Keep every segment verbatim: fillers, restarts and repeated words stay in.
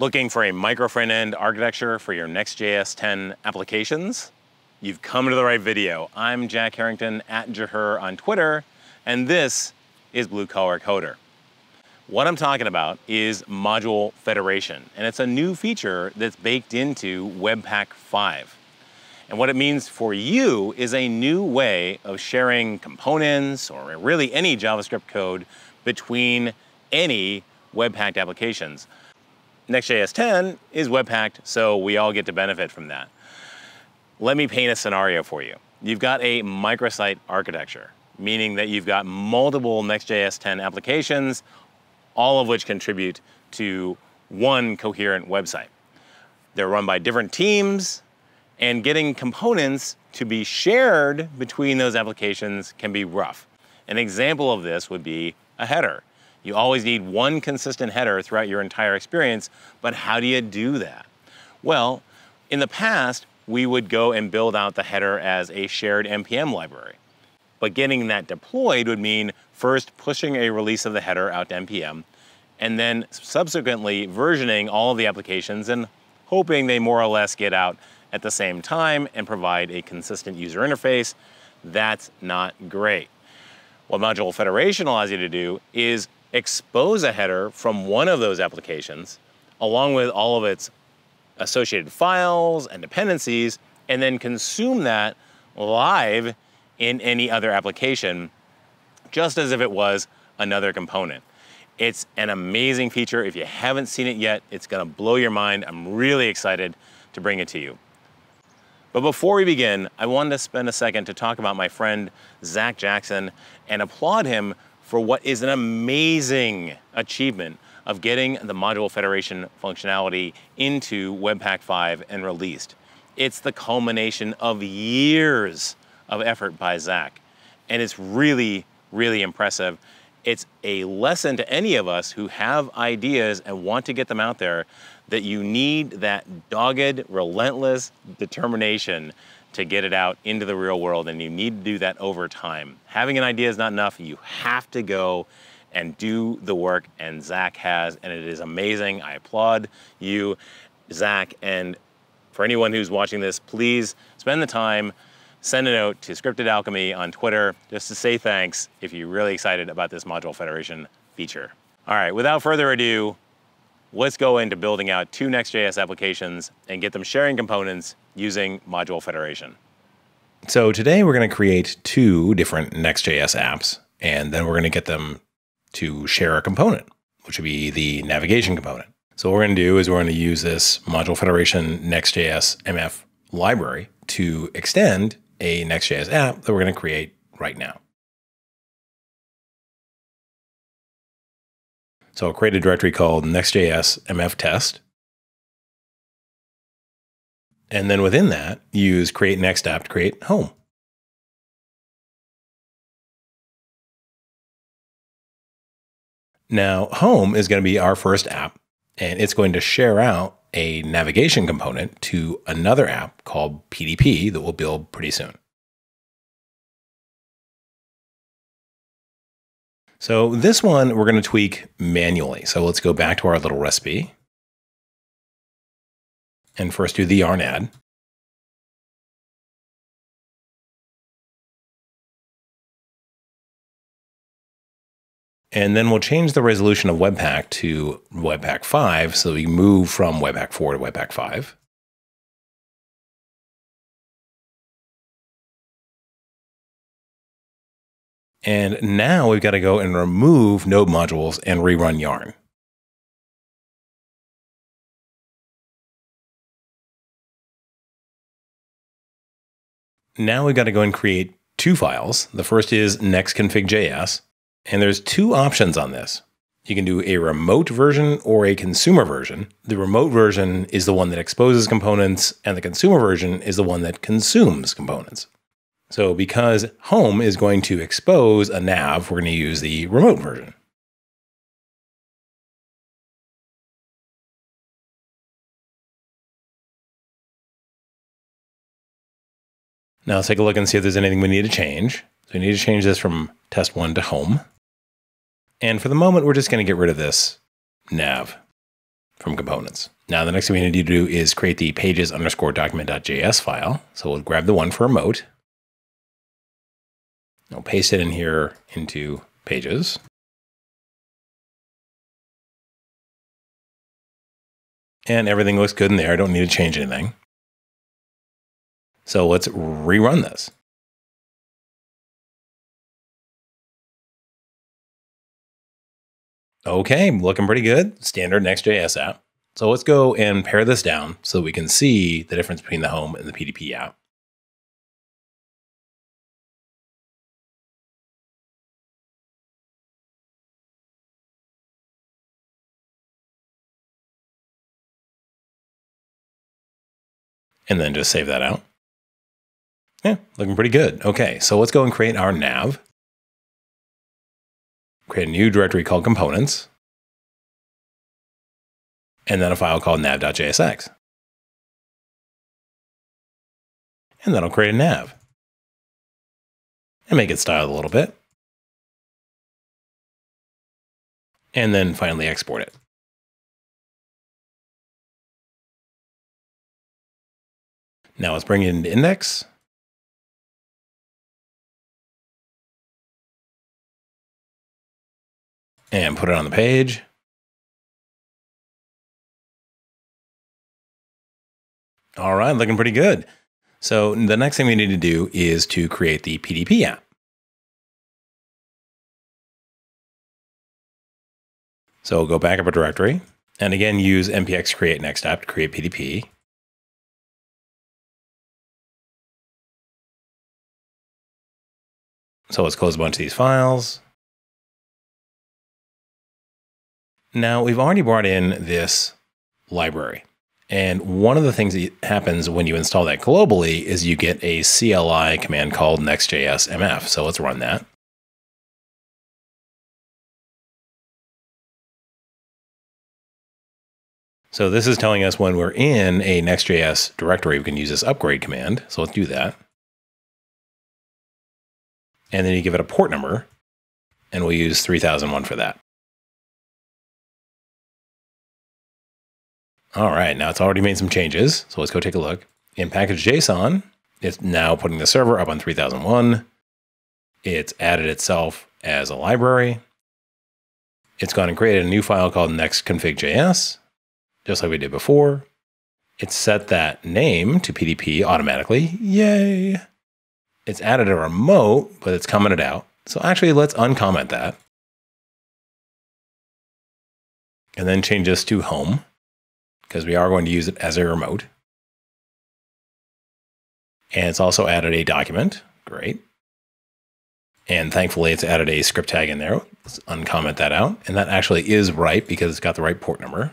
Looking for a micro-frontend architecture for your Next.js ten applications? You've come to the right video. I'm Jack Herrington, at Jaher on Twitter, and this is Blue Collar Coder. What I'm talking about is Module Federation, and it's a new feature that's baked into Webpack five. And what it means for you is a new way of sharing components, or really any JavaScript code, between any Webpack applications. Next.js ten is Webpacked, so we all get to benefit from that. Let me paint a scenario for you. You've got a microsite architecture, meaning that you've got multiple Next.js ten applications, all of which contribute to one coherent website. They're run by different teams, and getting components to be shared between those applications can be rough. An example of this would be a header. You always need one consistent header throughout your entire experience, but how do you do that? Well, in the past, we would go and build out the header as a shared N P M library. But getting that deployed would mean first pushing a release of the header out to N P M, and then subsequently versioning all of the applications and hoping they more or less get out at the same time and provide a consistent user interface. That's not great. What Module Federation allows you to do is expose a header from one of those applications, along with all of its associated files and dependencies, and then consume that live in any other application, just as if it was another component. It's an amazing feature. If you haven't seen it yet, it's gonna blow your mind. I'm really excited to bring it to you. But before we begin, I wanted to spend a second to talk about my friend, Zach Jackson, and applaud him for what is an amazing achievement of getting the Module Federation functionality into Webpack five and released. It's the culmination of years of effort by Zach, and it's really, really impressive. It's a lesson to any of us who have ideas and want to get them out there that you need that dogged, relentless determination to get it out into the real world, and you need to do that over time. Having an idea is not enough. You have to go and do the work, and Zach has, and it is amazing. I applaud you, Zach, and for anyone who's watching this, please spend the time, send a note to Scripted Alchemy on Twitter just to say thanks if you're really excited about this Module Federation feature. All right, without further ado, let's go into building out two Next.js applications and get them sharing components using Module Federation. So today we're going to create two different Next.js apps, and then we're going to get them to share a component, which would be the navigation component. So what we're going to do is we're going to use this Module Federation Next.js M F library to extend a Next.js app that we're going to create right now. So I'll create a directory called Next.js M F test. And then within that, use create next app to create home. Now, home is going to be our first app, and it's going to share out a navigation component to another app called P D P that we'll build pretty soon. So this one we're going to tweak manually. So let's go back to our little recipe and first do the yarn add. And then we'll change the resolution of Webpack to Webpack five so we move from Webpack four to Webpack five. And now we've got to go and remove node modules and rerun yarn. Now we've got to go and create two files. The first is next config dot J S, and there's two options on this. You can do a remote version or a consumer version. The remote version is the one that exposes components, and the consumer version is the one that consumes components. So because home is going to expose a nav, we're going to use the remote version. Now let's take a look and see if there's anything we need to change. So we need to change this from test one to home. And for the moment, we're just going to get rid of this nav. from components. Now, the next thing we need to do is create the pages underscore document.js file. So we'll grab the one for emote. I'll paste it in here into pages. And everything looks good in there. I don't need to change anything. So let's rerun this. Okay, looking pretty good. Standard Next.js app. So let's go and pare this down so we can see the difference between the home and the P D P app. And then just save that out. Yeah, looking pretty good. Okay, so let's go and create our nav. Create a new directory called components, and then a file called nav.jsx. And that'll create a nav and make it styled a little bit. And then finally export it. Now let's bring it into index. And put it on the page. All right, looking pretty good. So the next thing we need to do is to create the P D P app. So we'll go back up a directory and again, use npx create next app to create P D P. So let's close a bunch of these files. Now we've already brought in this library. And one of the things that happens when you install that globally is you get a C L I command called nextjs-mf. So let's run that. So this is telling us when we're in a Next.js directory, we can use this upgrade command. So let's do that. And then you give it a port number, and we'll use three thousand one for that. All right, now it's already made some changes, so let's go take a look. In package.json, it's now putting the server up on three thousand one. It's added itself as a library. It's gone and created a new file called next config dot j s, just like we did before. It's set that name to P D P automatically. Yay! It's added a remote, but it's commented out. So actually, let's uncomment that. And then change this to home, because we are going to use it as a remote. And it's also added a document. Great. And thankfully, it's added a script tag in there. Let's uncomment that out. And that actually is right because it's got the right port number.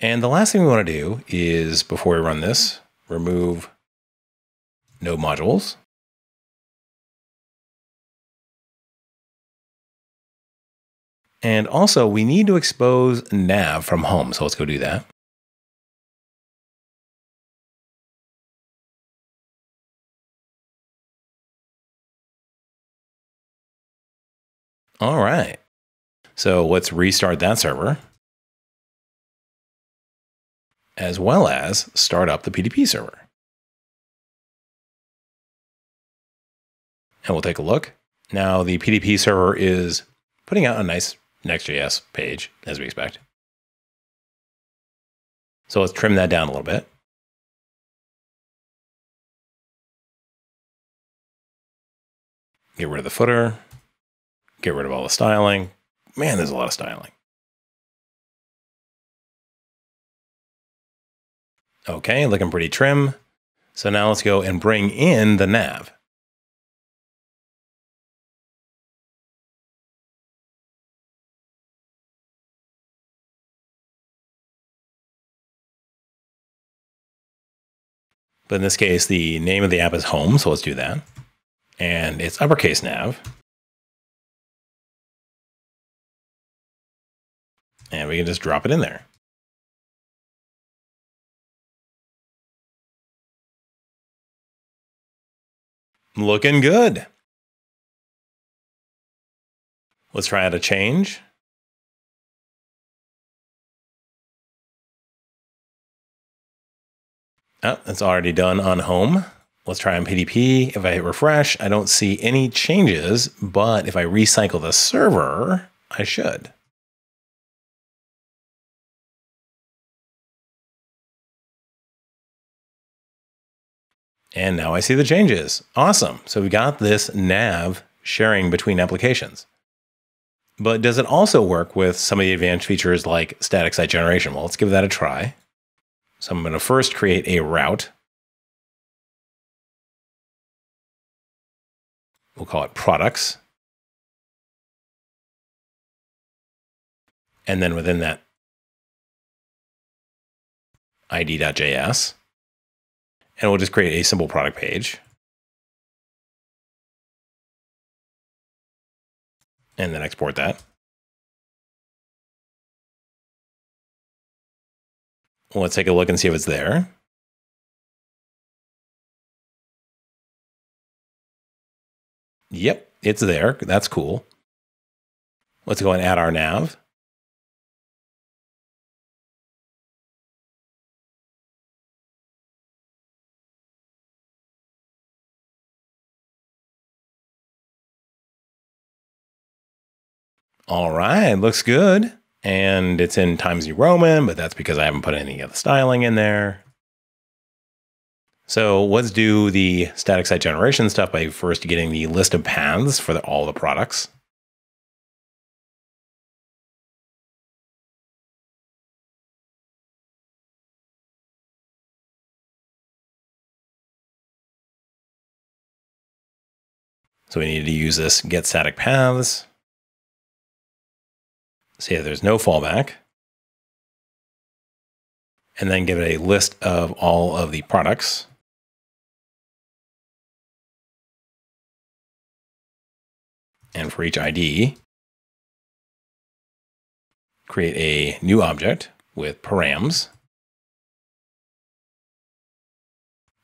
And the last thing we want to do is, before we run this, remove no modules. And also we need to expose nav from home. So let's go do that. All right. So let's restart that server, as well as start up the P D P server. And we'll take a look. Now the P D P server is putting out a nice Next.js page, as we expect. So let's trim that down a little bit. Get rid of the footer. Get rid of all the styling. Man, there's a lot of styling. Okay, looking pretty trim. So now let's go and bring in the nav. But in this case, the name of the app is home, so let's do that. And it's uppercase nav. And we can just drop it in there. Looking good. Let's try out a change. Oh, it's already done on home. Let's try on P D P. If I hit refresh, I don't see any changes, but if I recycle the server, I should. And now I see the changes. Awesome. So we got this nav sharing between applications. But does it also work with some of the advanced features like static site generation? Well, let's give that a try. So I'm going to first create a route. We'll call it products. And then within that, I D dot J S. And we'll just create a simple product page. And then export that. Well, let's take a look and see if it's there. Yep, it's there. That's cool. Let's go and add our nav. All right, looks good. And it's in Times New Roman, but that's because I haven't put any of the styling in there. So let's do the static site generation stuff by first getting the list of paths for the, all the products. So we need to use this get static paths. So yeah, there's no fallback. And then give it a list of all of the products. And for each I D, create a new object with params.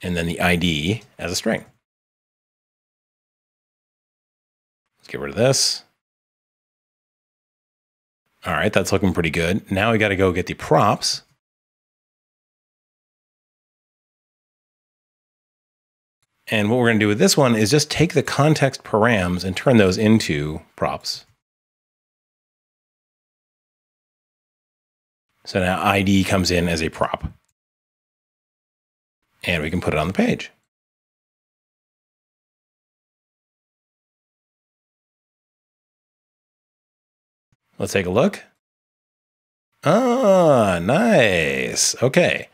And then the I D as a string. Let's get rid of this. All right, that's looking pretty good. Now we got to go get the props. And what we're going to do with this one is just take the context params and turn those into props. So now I D comes in as a prop. And we can put it on the page. Let's take a look. Ah, nice. Okay.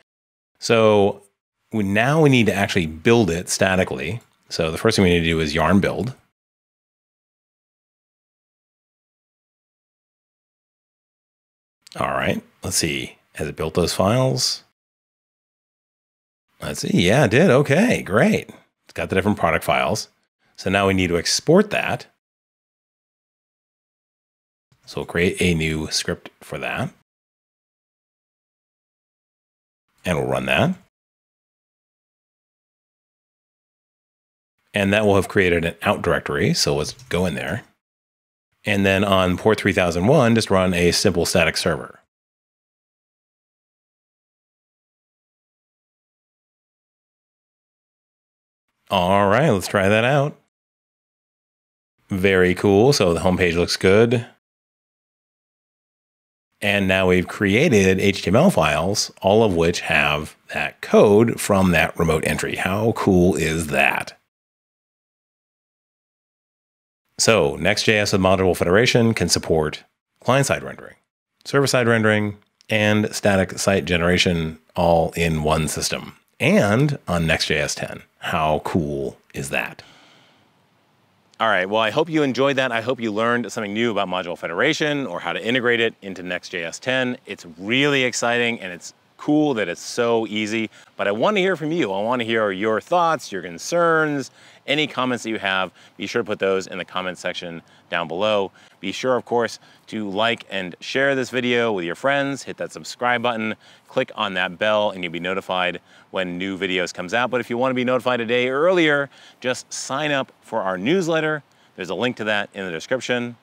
So we, now we need to actually build it statically. So the first thing we need to do is yarn build. All right. Let's see. Has it built those files? Let's see. Yeah, it did. Okay, great. It's got the different product files. So now we need to export that. So we'll create a new script for that. And we'll run that. And that will have created an out directory. So let's go in there. And then on port three thousand one, just run a simple static server. All right, let's try that out. Very cool. So the home page looks good. And now we've created H T M L files, all of which have that code from that remote entry. How cool is that? So Next.js with Module Federation can support client-side rendering, server-side rendering, and static site generation all in one system. And on Next.js ten. How cool is that? All right, well, I hope you enjoyed that. I hope you learned something new about Module Federation or how to integrate it into Next.js ten. It's really exciting and it's cool that it's so easy, but I want to hear from you. I want to hear your thoughts, your concerns, any comments that you have. Be sure to put those in the comments section down below. Be sure, of course, to like and share this video with your friends. Hit that subscribe button, click on that bell, and you'll be notified when new videos comes out. But if you want to be notified a day earlier, just sign up for our newsletter. There's a link to that in the description.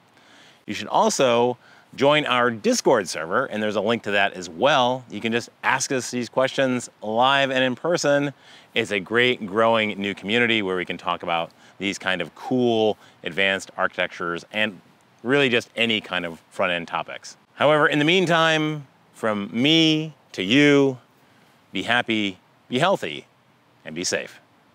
You should also join our Discord server, and there's a link to that as well. You can just ask us these questions live and in person. It's a great growing new community where we can talk about these kind of cool advanced architectures and really just any kind of front-end topics. However, in the meantime, from me to you, be happy, be healthy, and be safe.